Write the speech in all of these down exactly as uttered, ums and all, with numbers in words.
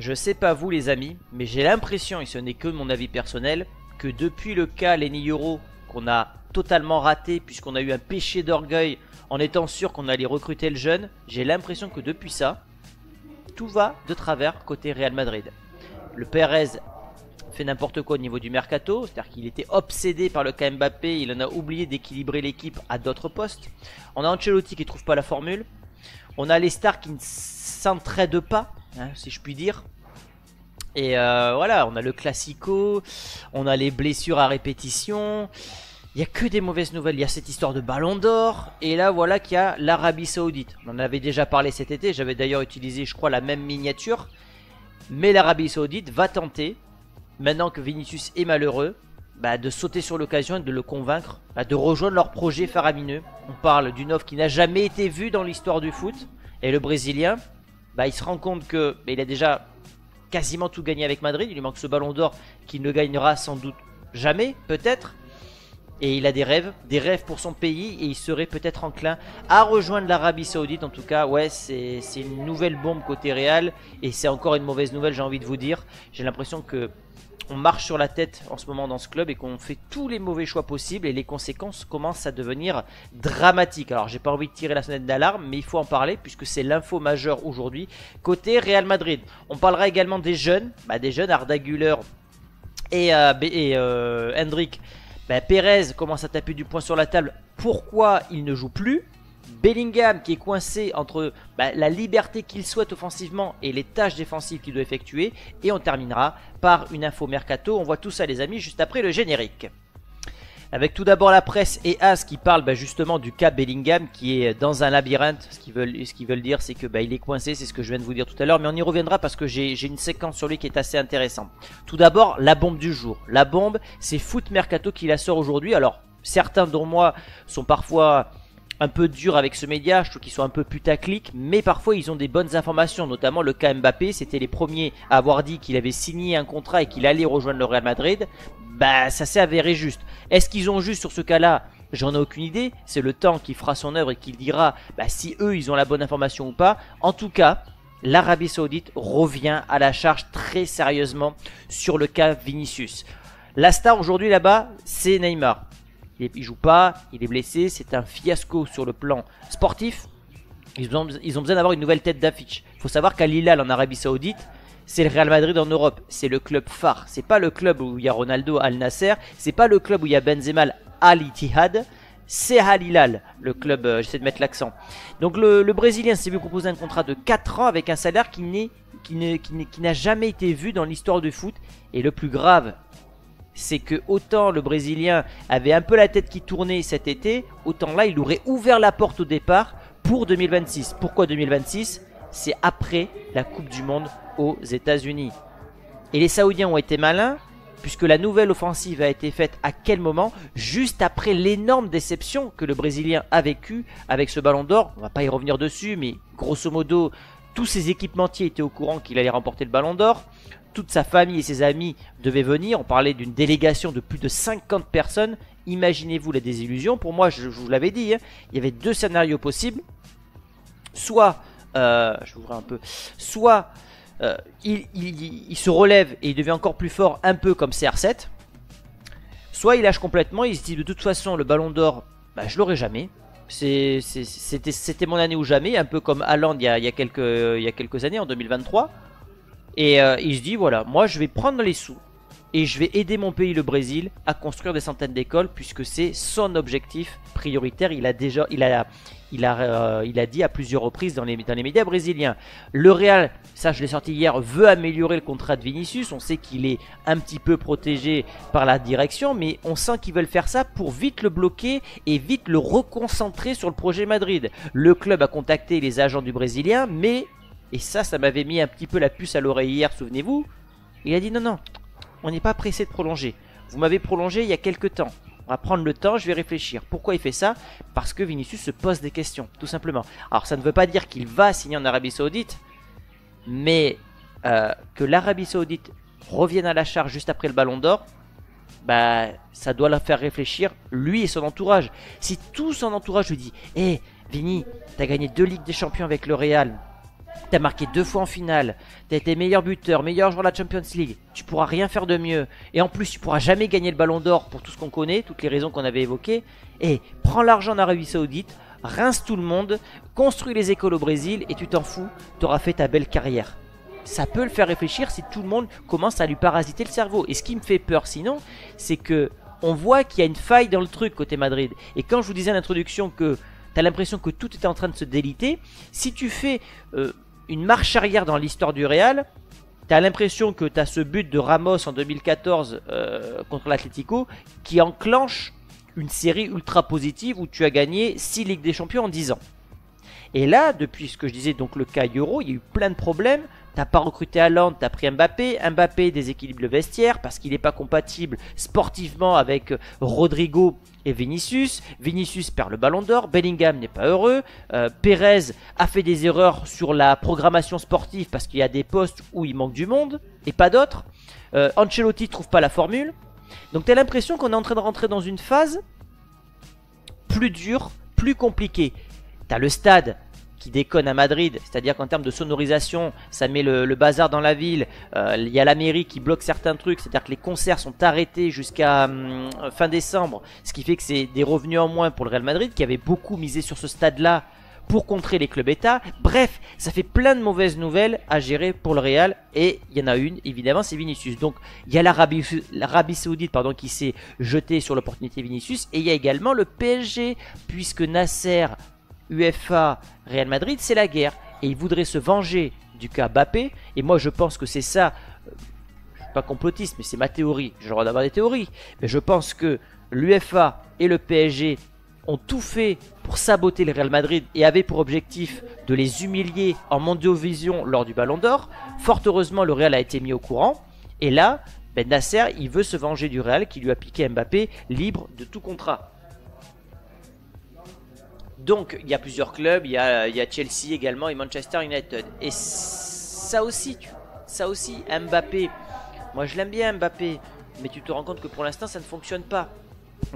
Je sais pas vous les amis, mais j'ai l'impression, et ce n'est que mon avis personnel, que depuis le cas Leny Yoro, qu'on a totalement raté puisqu'on a eu un péché d'orgueil en étant sûr qu'on allait recruter le jeune, j'ai l'impression que depuis ça, tout va de travers côté Real Madrid. Le Pérez fait n'importe quoi au niveau du mercato, c'est-à-dire qu'il était obsédé par le cas Mbappé, il en a oublié d'équilibrer l'équipe à d'autres postes. On a Ancelotti qui ne trouve pas la formule, on a les stars qui ne s'entraident pas, hein, si je puis dire. Et euh, voilà, on a le classico, on a les blessures à répétition. Il n'y a que des mauvaises nouvelles, il y a cette histoire de Ballon d'Or, et là voilà qu'il y a l'Arabie Saoudite. On en avait déjà parlé cet été, j'avais d'ailleurs utilisé je crois la même miniature, mais l'Arabie Saoudite va tenter, maintenant que Vinicius est malheureux, bah, de sauter sur l'occasion et de le convaincre, bah, de rejoindre leur projet faramineux. On parle d'une offre qui n'a jamais été vue dans l'histoire du foot, et le Brésilien, bah, il se rend compte que bah, il a déjà quasiment tout gagné avec Madrid, il lui manque ce Ballon d'Or qu'il ne gagnera sans doute jamais, peut-être. Et il a des rêves, des rêves pour son pays, et il serait peut-être enclin à rejoindre l'Arabie Saoudite. En tout cas, ouais, c'est une nouvelle bombe côté Real, et c'est encore une mauvaise nouvelle, j'ai envie de vous dire. J'ai l'impression que on marche sur la tête en ce moment dans ce club et qu'on fait tous les mauvais choix possibles, et les conséquences commencent à devenir dramatiques. Alors, j'ai pas envie de tirer la sonnette d'alarme, mais il faut en parler puisque c'est l'info majeure aujourd'hui côté Real Madrid. On parlera également des jeunes, bah, des jeunes Arda Güler et, euh, et euh, Hendrik. Ben, Pérez commence à taper du poing sur la table. Pourquoi il ne joue plus? Bellingham qui est coincé entre ben, la liberté qu'il souhaite offensivement et les tâches défensives qu'il doit effectuer. Et on terminera par une info mercato. On voit tout ça les amis juste après le générique. Avec tout d'abord la presse et As qui parle ben, justement du cas Bellingham qui est dans un labyrinthe. Ce qu'ils veulent, ce qu'ils veulent dire c'est que ben, il est coincé, c'est ce que je viens de vous dire tout à l'heure. Mais on y reviendra parce que j'ai une séquence sur lui qui est assez intéressante. Tout d'abord la bombe du jour. La bombe c'est Foot Mercato qui la sort aujourd'hui. Alors certains dont moi sont parfois un peu durs avec ce média, je trouve qu'ils sont un peu putaclic, mais parfois ils ont des bonnes informations, notamment le cas Mbappé, c'était les premiers à avoir dit qu'il avait signé un contrat et qu'il allait rejoindre le Real Madrid. Bah ça s'est avéré juste. Est-ce qu'ils ont juste sur ce cas-là? J'en ai aucune idée, c'est le temps qui fera son œuvre et qui dira bah, si eux ils ont la bonne information ou pas. En tout cas, l'Arabie Saoudite revient à la charge très sérieusement sur le cas Vinicius. La star aujourd'hui là-bas, c'est Neymar. Il joue pas, il est blessé, c'est un fiasco sur le plan sportif. Ils ont, ils ont besoin d'avoir une nouvelle tête d'affiche. Il faut savoir qu'Al-Hilal en Arabie Saoudite, c'est le Real Madrid en Europe. C'est le club phare. C'est pas le club où il y a Ronaldo, Al-Nassr. C'est pas le club où il y a Benzema, Al-Ittihad. C'est Al-Hilal, le club, euh, j'essaie de mettre l'accent. Donc le, le Brésilien s'est vu proposer un contrat de quatre ans avec un salaire qui n'est, qui n'est, qui n'est, qui n'a jamais été vu dans l'histoire du foot. Et le plus grave, c'est que autant le Brésilien avait un peu la tête qui tournait cet été, autant là il aurait ouvert la porte au départ pour deux mille vingt-six. Pourquoi deux mille vingt-six? C'est après la Coupe du Monde aux États-Unis. Et les Saoudiens ont été malins, puisque la nouvelle offensive a été faite à quel moment? Juste après l'énorme déception que le Brésilien a vécu avec ce Ballon d'Or. On ne va pas y revenir dessus, mais grosso modo, tous ses équipementiers étaient au courant qu'il allait remporter le Ballon d'Or. Toute sa famille et ses amis devaient venir. On parlait d'une délégation de plus de cinquante personnes. Imaginez-vous la désillusion. Pour moi, je, je vous l'avais dit, hein, il y avait deux scénarios possibles. Soit, euh, je vous ouvre un peu, soit euh, il, il, il, il se relève et il devient encore plus fort, un peu comme C R sept. Soit il lâche complètement. Il se dit de toute façon, le Ballon d'Or, bah, je l'aurai jamais. C'était mon année ou jamais, un peu comme Haaland il y a, il y a, quelques, il y a quelques années, en deux mille vingt-trois. Et euh, il se dit voilà, moi je vais prendre les sous et je vais aider mon pays le Brésil à construire des centaines d'écoles puisque c'est son objectif prioritaire. Il a déjà, il a, il a, euh, il a dit à plusieurs reprises dans les, dans les médias brésiliens. Le Real, ça je l'ai sorti hier, veut améliorer le contrat de Vinicius. On sait qu'il est un petit peu protégé par la direction, mais on sent qu'ils veulent faire ça pour vite le bloquer et vite le reconcentrer sur le projet Madrid. Le club a contacté les agents du Brésilien, mais... Et ça, ça m'avait mis un petit peu la puce à l'oreille hier, souvenez-vous. Il a dit non, non, on n'est pas pressé de prolonger. Vous m'avez prolongé il y a quelques temps. On va prendre le temps, je vais réfléchir. Pourquoi il fait ça? Parce que Vinicius se pose des questions, tout simplement. Alors ça ne veut pas dire qu'il va signer en Arabie Saoudite, mais euh, que l'Arabie Saoudite revienne à la charge juste après le Ballon d'Or, bah ça doit la faire réfléchir, lui et son entourage. Si tout son entourage lui dit, hé, hey, Vini, t'as gagné deux Ligues des Champions avec le Real, T'as marqué deux fois en finale, t'as été meilleur buteur, meilleur joueur de la Champions League, tu pourras rien faire de mieux. Et en plus, tu pourras jamais gagner le Ballon d'Or pour tout ce qu'on connaît, toutes les raisons qu'on avait évoquées. Et prends l'argent en Arabie Saoudite, rince tout le monde, construis les écoles au Brésil et tu t'en fous, t'auras fait ta belle carrière. Ça peut le faire réfléchir si tout le monde commence à lui parasiter le cerveau. Et ce qui me fait peur sinon, c'est que on voit qu'il y a une faille dans le truc côté Madrid. Et quand je vous disais à l'introduction que t'as l'impression que tout est en train de se déliter, si tu fais... Euh, une marche arrière dans l'histoire du Real, tu as l'impression que tu as ce but de Ramos en deux mille quatorze euh, contre l'Atlético qui enclenche une série ultra positive où tu as gagné six Ligues des Champions en dix ans. Et là, depuis ce que je disais, donc le cas Yoro, il y a eu plein de problèmes. T'as pas recruté Haaland, t'as pris Mbappé. Mbappé déséquilibre le vestiaire parce qu'il n'est pas compatible sportivement avec Rodrigo et Vinicius. Vinicius perd le Ballon d'Or, Bellingham n'est pas heureux. Euh, Pérez a fait des erreurs sur la programmation sportive parce qu'il y a des postes où il manque du monde et pas d'autres. Euh, Ancelotti trouve pas la formule. Donc t'as l'impression qu'on est en train de rentrer dans une phase plus dure, plus compliquée. T'as le stade qui déconne à Madrid, c'est-à-dire qu'en termes de sonorisation, ça met le, le bazar dans la ville. Il euh, y a la mairie qui bloque certains trucs, c'est-à-dire que les concerts sont arrêtés jusqu'à hum, fin décembre, ce qui fait que c'est des revenus en moins pour le Real Madrid qui avait beaucoup misé sur ce stade-là pour contrer les clubs états. Bref, ça fait plein de mauvaises nouvelles à gérer pour le Real et il y en a une, évidemment, c'est Vinicius. Donc il y a l'Arabie, l'Arabie Saoudite pardon, qui s'est jetée sur l'opportunité Vinicius et il y a également le P S G puisque Nasser... UEFA, Real Madrid, c'est la guerre. Et ils voudraient se venger du cas Mbappé. Et moi, je pense que c'est ça. Je ne suis pas complotiste, mais c'est ma théorie. J'ai le droit d'avoir des théories. Mais je pense que l'UEFA et le P S G ont tout fait pour saboter le Real Madrid et avaient pour objectif de les humilier en mondovision lors du Ballon d'Or. Fort heureusement, le Real a été mis au courant. Et là, ben Nasser, il veut se venger du Real qui lui a piqué Mbappé libre de tout contrat. Donc il y a plusieurs clubs, il y a, il y a Chelsea également et Manchester United. Et ça aussi, ça aussi, Mbappé, moi je l'aime bien Mbappé, mais tu te rends compte que pour l'instant ça ne fonctionne pas.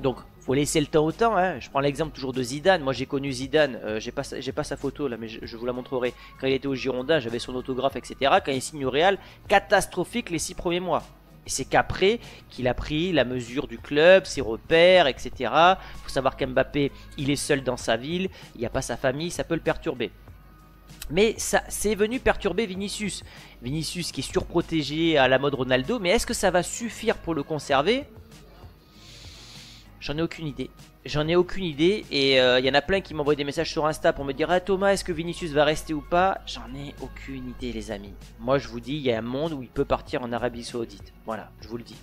Donc faut laisser le temps au temps, hein. Je prends l'exemple toujours de Zidane, moi j'ai connu Zidane, euh, j'ai pas, j'ai pas sa photo là mais je, je vous la montrerai. Quand il était au Girondins, j'avais son autographe etc, quand il signe au Real, catastrophique les six premiers mois. Et c'est qu'après qu'il a pris la mesure du club, ses repères, et cetera. Il faut savoir qu'Mbappé, il est seul dans sa ville, il n'y a pas sa famille, ça peut le perturber. Mais ça, c'est venu perturber Vinicius. Vinicius qui est surprotégé à la mode Ronaldo, mais est-ce que ça va suffire pour le conserver? J'en ai aucune idée. J'en ai aucune idée et il euh, y en a plein qui m'envoient des messages sur Insta pour me dire ah, « Thomas, est-ce que Vinicius va rester ou pas ?» J'en ai aucune idée les amis. Moi je vous dis, il y a un monde où il peut partir en Arabie Saoudite. Voilà, je vous le dis.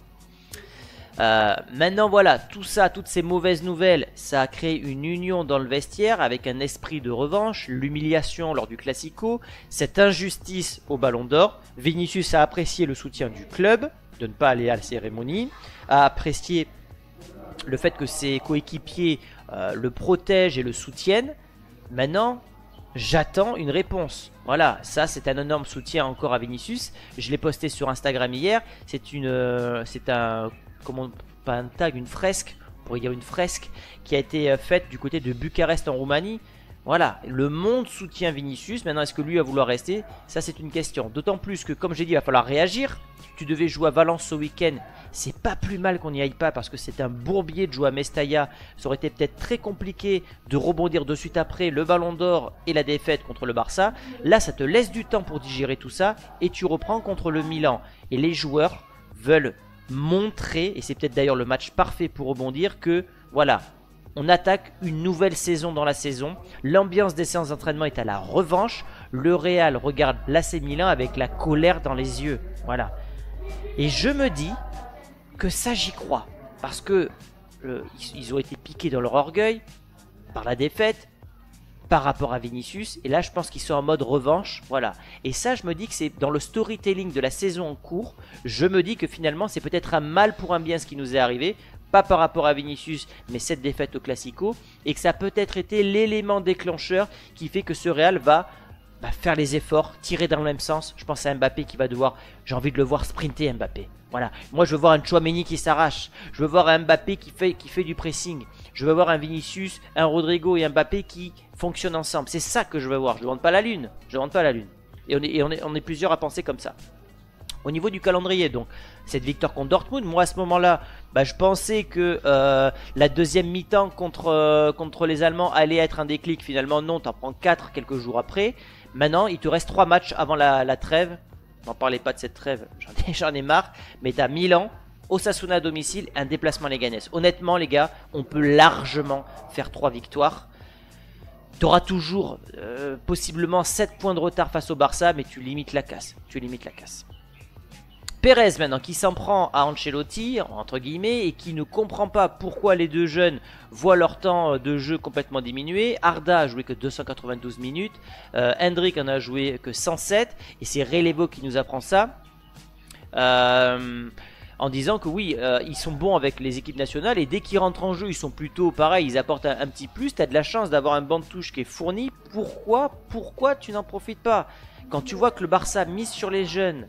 Euh, maintenant voilà, tout ça, toutes ces mauvaises nouvelles, ça a créé une union dans le vestiaire avec un esprit de revanche, l'humiliation lors du Classico, cette injustice au Ballon d'Or. Vinicius a apprécié le soutien du club, de ne pas aller à la cérémonie, a apprécié... le fait que ses coéquipiers euh, le protègent et le soutiennent. Maintenant, j'attends une réponse. Voilà, ça c'est un énorme soutien encore à Vinicius. Je l'ai posté sur Instagram hier. C'est une, euh, c'est un, comment, pas un tag, une fresque, on pourrait dire une fresque, qui a été euh, faite du côté de Bucarest en Roumanie. Voilà, le monde soutient Vinicius. Maintenant, est-ce que lui va vouloir rester? Ça, c'est une question. D'autant plus que, comme j'ai dit, il va falloir réagir. Tu devais jouer à Valence ce week-end. C'est pas plus mal qu'on n'y aille pas parce que c'est un bourbier de jouer à Mestalla. Ça aurait été peut-être très compliqué de rebondir de suite après le Ballon d'Or et la défaite contre le Barça. Là, ça te laisse du temps pour digérer tout ça et tu reprends contre le Milan. Et les joueurs veulent montrer, et c'est peut-être d'ailleurs le match parfait pour rebondir, que voilà... on attaque une nouvelle saison dans la saison. L'ambiance des séances d'entraînement est à la revanche. Le Real regarde l'A C Milan avec la colère dans les yeux. Voilà. Et je me dis que ça, j'y crois. Parce que euh, ils ont été piqués dans leur orgueil par la défaite, par rapport à Vinicius. Et là, je pense qu'ils sont en mode revanche. Voilà. Et ça, je me dis que c'est dans le storytelling de la saison en cours. Je me dis que finalement, c'est peut-être un mal pour un bien ce qui nous est arrivé. Pas par rapport à Vinicius, mais cette défaite au Classico, et que ça a peut-être été l'élément déclencheur qui fait que ce Real va bah, faire les efforts, tirer dans le même sens. Je pense à Mbappé qui va devoir, j'ai envie de le voir sprinter Mbappé. Voilà, moi je veux voir un Tchouaméni qui s'arrache, je veux voir un Mbappé qui fait, qui fait du pressing, je veux voir un Vinicius, un Rodrigo et un Mbappé qui fonctionnent ensemble. C'est ça que je veux voir, je ne demande pas la lune, je ne demande pas la lune. Et on est, et on est, on est plusieurs à penser comme ça. Au niveau du calendrier, donc cette victoire contre Dortmund, moi à ce moment-là, bah, je pensais que euh, la deuxième mi-temps contre, euh, contre les Allemands allait être un déclic. Finalement non, t'en prends quatre quelques jours après. Maintenant il te reste trois matchs avant la, la trêve. N'en parlez pas de cette trêve, j'en ai, ai marre. Mais t'as Milan, Osasuna à domicile, un déplacement Leganés. Honnêtement les gars, on peut largement faire trois victoires. T'auras toujours euh, possiblement sept points de retard face au Barça, mais tu limites la casse. Tu limites la casse. Perez maintenant qui s'en prend à Ancelotti, entre guillemets, et qui ne comprend pas pourquoi les deux jeunes voient leur temps de jeu complètement diminué. Arda a joué que deux cent quatre-vingt-douze minutes, euh, Hendrik en a joué que cent sept, et c'est Relevo qui nous apprend ça. Euh, en disant que oui, euh, ils sont bons avec les équipes nationales, et dès qu'ils rentrent en jeu, ils sont plutôt pareil, ils apportent un, un petit plus, tu as de la chance d'avoir un banc de touche qui est fourni, pourquoi, pourquoi tu n'en profites pas? Quand tu vois que le Barça mise sur les jeunes,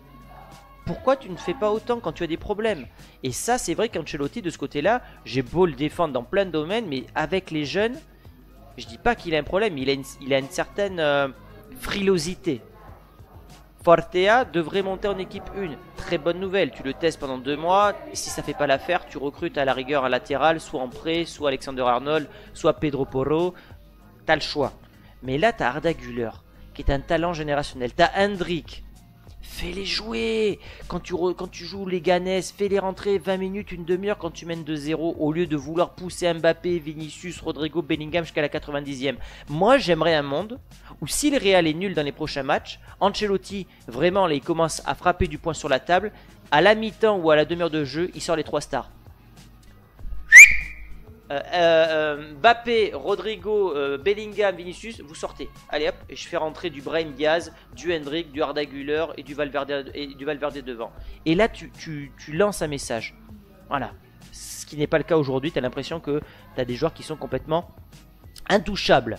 pourquoi tu ne fais pas autant quand tu as des problèmes? Et ça, c'est vrai qu'Ancelotti, de ce côté-là, j'ai beau le défendre dans plein de domaines, mais avec les jeunes, je dis pas qu'il a un problème, il a une, il a une certaine euh, frilosité. Fortea devrait monter en équipe un. Très bonne nouvelle, tu le testes pendant deux mois, si ça fait pas l'affaire, tu recrutes à la rigueur un latéral, soit en prêt, soit Alexander Arnold, soit Pedro Porro, t'as le choix. Mais là, t'as Arda Güler, qui est un talent générationnel, t'as Hendrik. Fais-les jouer. Quand tu, re, quand tu joues les Leganés, fais-les rentrer vingt minutes, une demi-heure quand tu mènes deux zéro, au lieu de vouloir pousser Mbappé, Vinicius, Rodrigo, Bellingham jusqu'à la quatre-vingt-dixième. Moi, j'aimerais un monde où si le Real est nul dans les prochains matchs, Ancelotti, vraiment, là, il commence à frapper du poing sur la table. À la mi-temps ou à la demi-heure de jeu, il sort les trois stars. Euh, euh, Mbappé, Rodrigo, euh, Bellingham, Vinicius, vous sortez. Allez hop, et je fais rentrer du Brahim Diaz, du Hendrik, du Arda Güler et du Valverde, et du Valverde devant. Et là, tu, tu, tu lances un message. Voilà. Ce qui n'est pas le cas aujourd'hui. Tu as l'impression que tu as des joueurs qui sont complètement intouchables.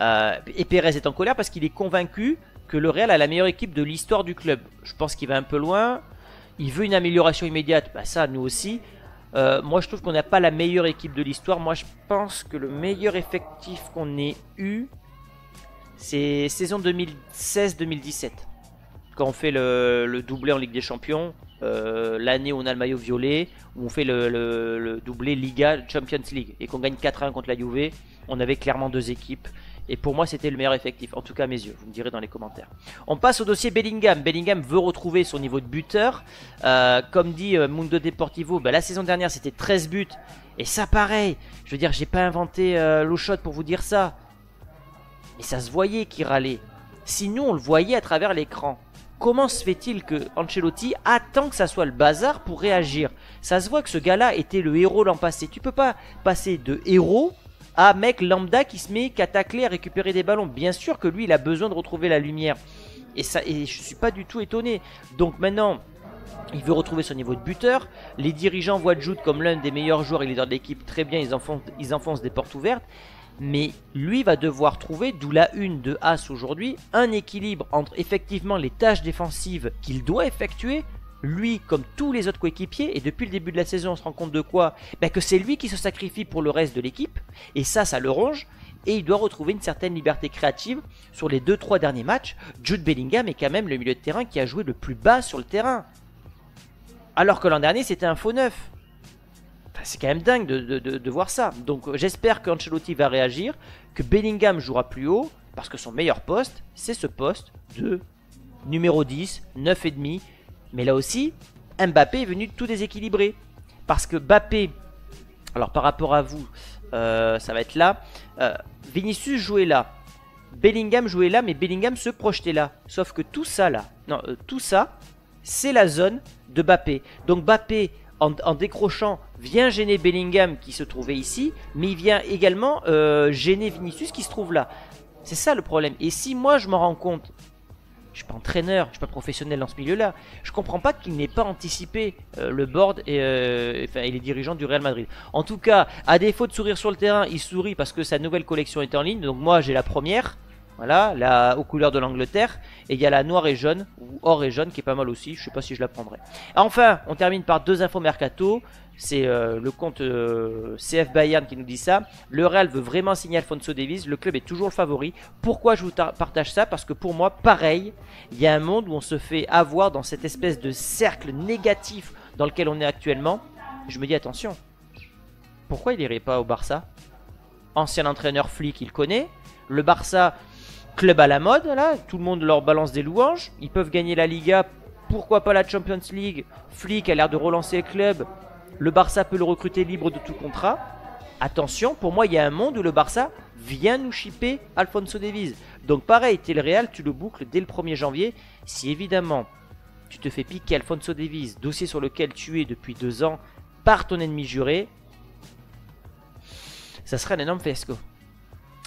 Euh, et Perez est en colère parce qu'il est convaincu que le Real a la meilleure équipe de l'histoire du club. Je pense qu'il va un peu loin. Il veut une amélioration immédiate. Bah, ça, nous aussi. Euh, moi je trouve qu'on n'a pas la meilleure équipe de l'histoire. Moi je pense que le meilleur effectif qu'on ait eu, c'est saison deux mille seize deux mille dix-sept, quand on fait le, le doublé en Ligue des Champions, euh, l'année où on a le maillot violet, où on fait le, le, le doublé Liga Champions League, et qu'on gagne quatre un contre la Juve. On avait clairement deux équipes, et pour moi c'était le meilleur effectif, en tout cas à mes yeux, vous me direz dans les commentaires. On passe au dossier Bellingham. Bellingham veut retrouver son niveau de buteur. euh, Comme dit euh, Mundo Deportivo, bah, la saison dernière c'était treize buts. Et ça pareil, je veux dire, j'ai pas inventé euh, l'eau chaude pour vous dire ça. Mais ça se voyait qu'il râlait. Sinon on le voyait à travers l'écran. Comment se fait-il que Ancelotti attend que ça soit le bazar pour réagir? Ça se voit que ce gars-là était le héros l'an passé. Tu peux pas passer de héros ah mec lambda qui se met qu'à tacler, à récupérer des ballons. Bien sûr que lui il a besoin de retrouver la lumière. Et ça, et je suis pas du tout étonné. Donc maintenant il veut retrouver son niveau de buteur. Les dirigeants voient Jude comme l'un des meilleurs joueurs et leader de l'équipe. Très bien, ils enfoncent, ils enfoncent des portes ouvertes. Mais lui va devoir trouver, d'où la une de As aujourd'hui, un équilibre entre effectivement les tâches défensives qu'il doit effectuer, lui comme tous les autres coéquipiers. Et depuis le début de la saison on se rend compte de quoi? Ben que c'est lui qui se sacrifie pour le reste de l'équipe. Et ça, ça le ronge. Et il doit retrouver une certaine liberté créative. Sur les deux trois derniers matchs, Jude Bellingham est quand même le milieu de terrain qui a joué le plus bas sur le terrain, alors que l'an dernier c'était un faux neuf. Enfin, c'est quand même dingue de, de, de, de voir ça. Donc j'espère qu'Ancelotti va réagir, que Bellingham jouera plus haut, parce que son meilleur poste c'est ce poste de numéro dix, neuf et demi. Mais là aussi, Mbappé est venu tout déséquilibrer. Parce que Mbappé, alors par rapport à vous, euh, ça va être là. Euh, Vinicius jouait là. Bellingham jouait là, mais Bellingham se projetait là. Sauf que tout ça là, non, euh, tout ça, c'est la zone de Mbappé. Donc Mbappé, en, en décrochant, vient gêner Bellingham qui se trouvait ici. Mais il vient également euh, gêner Vinicius qui se trouve là. C'est ça le problème. Et si moi je m'en rends compte, je suis pas entraîneur, je suis pas professionnel dans ce milieu-là. Je comprends pas qu'il n'ait pas anticipé euh, le board et, euh, et, et les dirigeants du Real Madrid. En tout cas, à défaut de sourire sur le terrain, il sourit parce que sa nouvelle collection est en ligne. Donc moi, j'ai la première. Voilà, la aux couleurs de l'Angleterre. Et il y a la noire et jaune, ou or et jaune, qui est pas mal aussi. Je sais pas si je la prendrai. Enfin, on termine par deux infos mercato. C'est euh, le compte euh, C F Bayern qui nous dit ça. Le Real veut vraiment signer Alphonso Davies. Le club est toujours le favori. Pourquoi je vous partage ça? Parce que pour moi, pareil, il y a un monde où on se fait avoir dans cette espèce de cercle négatif dans lequel on est actuellement. Je me dis, attention, pourquoi il n'irait pas au Barça? Ancien entraîneur Flick, il connaît. Le Barça, club à la mode, là, tout le monde leur balance des louanges. Ils peuvent gagner la Liga, pourquoi pas la Champions League. Flick a l'air de relancer le club. Le Barça peut le recruter libre de tout contrat. Attention, pour moi, il y a un monde où le Barça vient nous chipper Alphonso Davies. Donc pareil, t'es le Real, tu le boucles dès le premier janvier. Si évidemment, tu te fais piquer Alphonso Davies, dossier sur lequel tu es depuis deux ans, par ton ennemi juré, ça serait un énorme fiasco.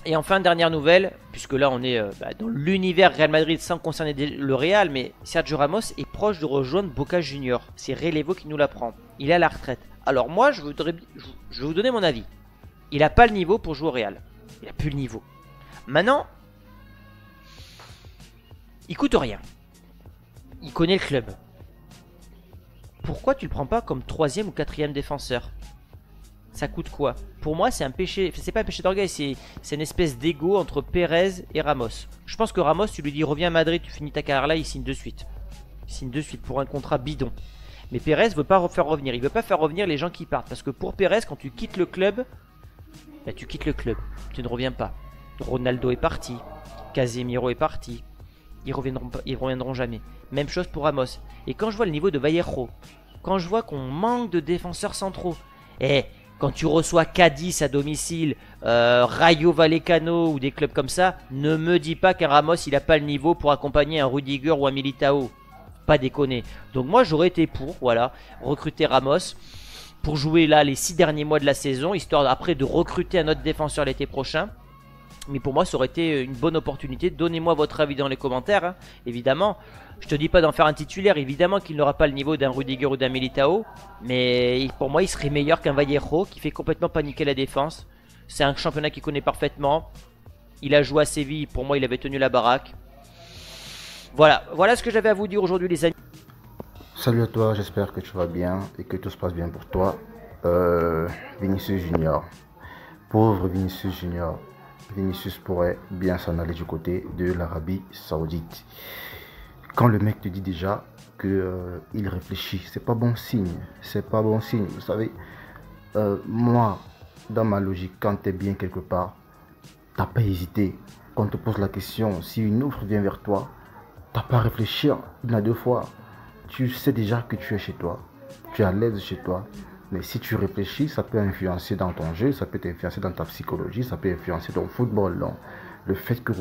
Et enfin, dernière nouvelle, puisque là on est euh, bah, dans l'univers Real Madrid sans concerner le Real, mais Sergio Ramos est proche de rejoindre Boca Junior. C'est Relevo qui nous l'apprend. Il est à la retraite. Alors moi, je, voudrais, je, je vais vous donner mon avis. Il n'a pas le niveau pour jouer au Real. Il n'a plus le niveau. Maintenant, il coûte rien. Il connaît le club. Pourquoi tu ne le prends pas comme troisième ou quatrième défenseur? Ça coûte quoi? Pour moi, c'est un péché. C'est pas un péché d'orgueil, c'est une espèce d'ego entre Pérez et Ramos. Je pense que Ramos, tu lui dis reviens à Madrid, tu finis ta carrière là, il signe de suite. Il signe de suite pour un contrat bidon. Mais Pérez veut pas faire revenir. Il veut pas faire revenir les gens qui partent. Parce que pour Pérez, quand tu quittes le club, bah, tu quittes le club. Tu ne reviens pas. Ronaldo est parti. Casemiro est parti. Ils reviendront, ils reviendront jamais. Même chose pour Ramos. Et quand je vois le niveau de Vallejo, quand je vois qu'on manque de défenseurs centraux, eh. Quand tu reçois Cadiz à domicile, euh, Rayo Vallecano ou des clubs comme ça, ne me dis pas qu'un Ramos il n'a pas le niveau pour accompagner un Rudiger ou un Militao. Pas déconner. Donc moi j'aurais été pour, voilà, recruter Ramos pour jouer là les six derniers mois de la saison, histoire après de recruter un autre défenseur l'été prochain. Mais pour moi, ça aurait été une bonne opportunité. Donnez-moi votre avis dans les commentaires, hein. Évidemment. Je te dis pas d'en faire un titulaire. Évidemment qu'il n'aura pas le niveau d'un Rudiger ou d'un Militao. Mais pour moi, il serait meilleur qu'un Vallejo qui fait complètement paniquer la défense. C'est un championnat qu'il connaît parfaitement. Il a joué à Séville. Pour moi, il avait tenu la baraque. Voilà, voilà ce que j'avais à vous dire aujourd'hui, les amis. Salut à toi. J'espère que tu vas bien et que tout se passe bien pour toi. Euh, Vinicius Junior. Pauvre Vinicius Junior. Vinicius pourrait bien s'en aller du côté de l'Arabie Saoudite. Quand le mec te dit déjà qu'il euh, réfléchit, c'est pas bon signe. C'est pas bon signe. Vous savez, euh, moi, dans ma logique, quand tu es bien quelque part, t'as pas hésité. Quand on te pose la question, si une offre vient vers toi, t'as pas à réfléchir une à deux fois. Tu sais déjà que tu es chez toi, tu es à l'aise chez toi. Mais si tu réfléchis, ça peut influencer dans ton jeu, ça peut t'influencer dans ta psychologie, ça peut influencer ton football. Non. Le fait que,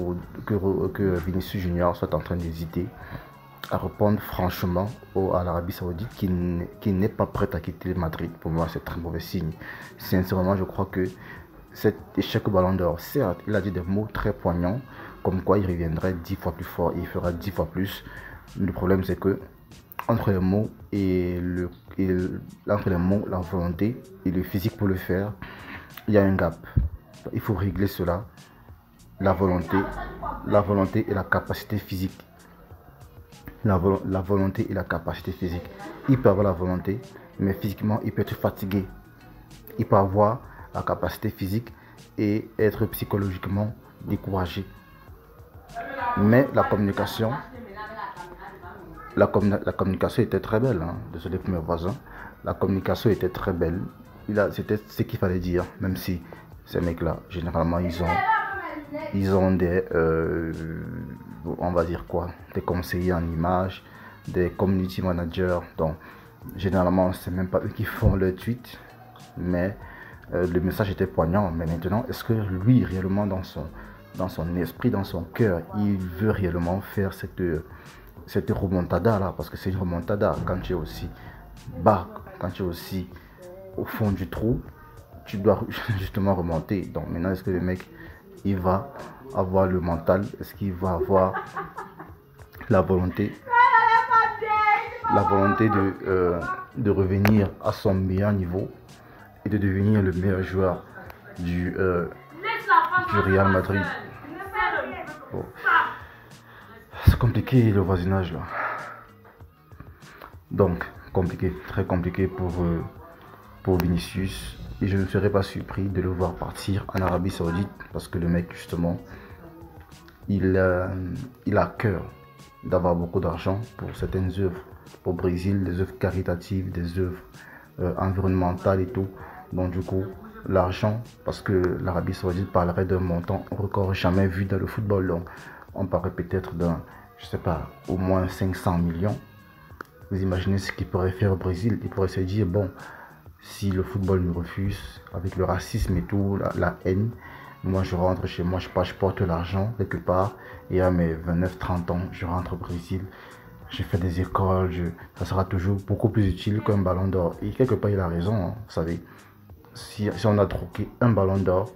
que, que Vinicius Junior soit en train d'hésiter à répondre franchement au, à l'Arabie Saoudite qui, qui n'est pas prête à quitter Madrid, pour moi c'est très mauvais signe. Sincèrement, je crois que cet échec au Ballon d'Or, certes, il a dit des mots très poignants, comme quoi il reviendrait dix fois plus fort, il fera dix fois plus. Le problème c'est que entre les mots et le, et le entre les mots, la volonté et le physique pour le faire, il y a un gap. Il faut régler cela. La volonté, la volonté et la capacité physique. La, vo la volonté et la capacité physique. Il peut avoir la volonté, mais physiquement, il peut être fatigué. Il peut avoir la capacité physique et être psychologiquement découragé. Mais la communication... La, communi la communication était très belle, hein. Désolé pour mes voisins. La communication était très belle. C'était ce qu'il fallait dire, même si ces mecs-là, généralement, ils ont, ils ont des, euh, on va dire quoi, des conseillers en images, des community managers. Donc, généralement, c'est même pas eux qui font le tweet, mais euh, le message était poignant. Mais maintenant, est-ce que lui, réellement, dans son, dans son esprit, dans son cœur, il veut réellement faire cette... Euh, cette remontada là, parce que c'est une remontada. Quand tu es aussi bas, quand tu es aussi au fond du trou, tu dois justement remonter. Donc maintenant, est-ce que le mec il va avoir le mental, est-ce qu'il va avoir la volonté la volonté de, euh, de revenir à son meilleur niveau et de devenir le meilleur joueur du, euh, du Real Madrid? Oh. C'est compliqué le voisinage là. Donc, compliqué, très compliqué pour, euh, pour Vinicius. Et je ne serais pas surpris de le voir partir en Arabie Saoudite parce que le mec, justement, il, euh, il a cœur d'avoir beaucoup d'argent pour certaines œuvres. Au Brésil, des œuvres caritatives, des œuvres euh, environnementales et tout. Donc, du coup, l'argent, parce que l'Arabie Saoudite parlerait d'un montant record jamais vu dans le football. Donc, on parlerait peut-être d'un, je sais pas, au moins cinq cents millions. Vous imaginez ce qu'il pourrait faire au Brésil. Il pourrait se dire, bon, si le football me refuse, avec le racisme et tout, la, la haine, moi je rentre chez moi, je, pas, je porte l'argent quelque part, et à mes vingt-neuf trente ans, je rentre au Brésil, je fais des écoles, je, ça sera toujours beaucoup plus utile qu'un ballon d'or. Et quelque part il a raison, hein, vous savez, si, si on a troqué un ballon d'or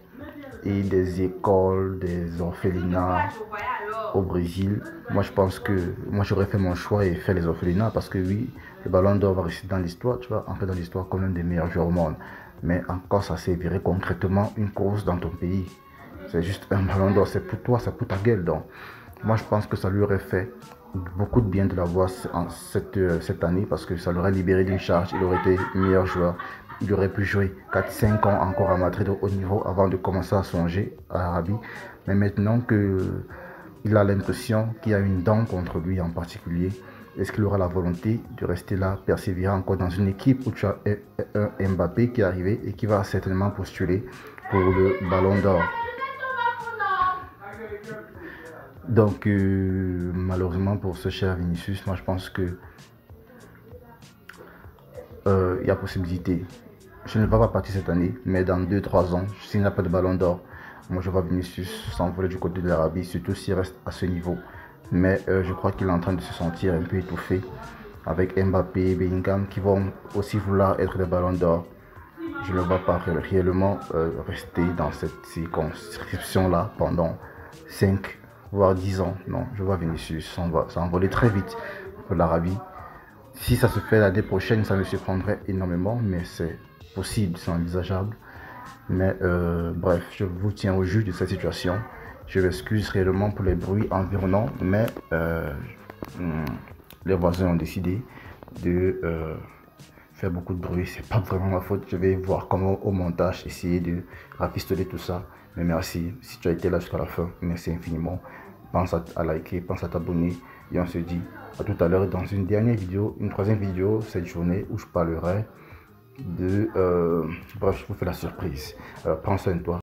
et des écoles, des orphelinats au Brésil, moi je pense que moi j'aurais fait mon choix et fait les orphelinats, parce que oui, le ballon d'or va rester dans l'histoire, tu vois, entrer dans l'histoire comme l'un des meilleurs joueurs au monde. Mais encore, ça servirait concrètement une cause dans ton pays. C'est juste un ballon d'or, c'est pour toi, c'est pour ta gueule. Donc, moi je pense que ça lui aurait fait beaucoup de bien de l'avoir cette, cette année, parce que ça l'aurait libéré d'une charge, il aurait été meilleur joueur. Il aurait pu jouer quatre cinq ans encore à Madrid au haut niveau avant de commencer à songer à l'Arabie. Mais maintenant qu'il a l'impression qu'il y a une dent contre lui en particulier, est-ce qu'il aura la volonté de rester là, persévérer encore dans une équipe où tu as un Mbappé qui est arrivé et qui va certainement postuler pour le Ballon d'Or? Donc euh, malheureusement pour ce cher Vinicius, moi je pense que euh, il y a possibilité. Je ne vais pas partir cette année, mais dans deux trois ans, s'il n'a pas de ballon d'or, moi je vois Vinicius s'envoler du côté de l'Arabie, surtout s'il reste à ce niveau. Mais euh, je crois qu'il est en train de se sentir un peu étouffé avec Mbappé et Bellingham qui vont aussi vouloir être des ballons d'or. Je ne le vois pas réellement euh, rester dans cette circonscription-là pendant cinq voire dix ans. Non, je vois Vinicius s'envoler très vite pour l'Arabie. Si ça se fait l'année prochaine, ça me surprendrait énormément, mais c'est possible, c'est envisageable. Mais euh, bref, je vous tiens au jus de cette situation. Je m'excuse réellement pour les bruits environnants, mais euh, les voisins ont décidé de euh, faire beaucoup de bruit. C'est pas vraiment ma faute. Je vais voir comment au montage essayer de rafistoler tout ça. Mais merci, si tu as été là jusqu'à la fin, merci infiniment. Pense à, à liker, pense à t'abonner et on se dit à tout à l'heure dans une dernière vidéo, une troisième vidéo cette journée où je parlerai de... Euh, bref, je vous fais la surprise. Alors, prends soin de toi.